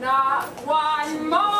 Not one more.